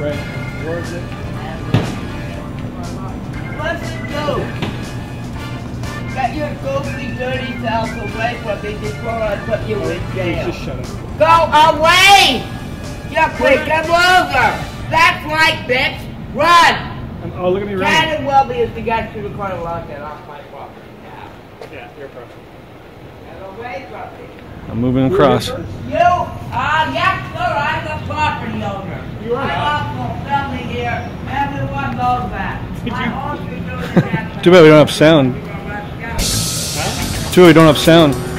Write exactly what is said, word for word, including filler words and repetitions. Right. Where is it? Let's go. Got your filthy, dirty self away from me before I put you in jail. Just shut up. Go away! You quick, come over! That's right, bitch! Run! Um, oh, look at me running. Chad and Welby is the guy who recorded lockdown off my property now. Yeah, your property. And away from me. I'm moving across. You are yes, sir. I'm the property owner. You are awful family here. Everyone knows that. Too bad we don't have sound. Huh? Too bad we don't have sound.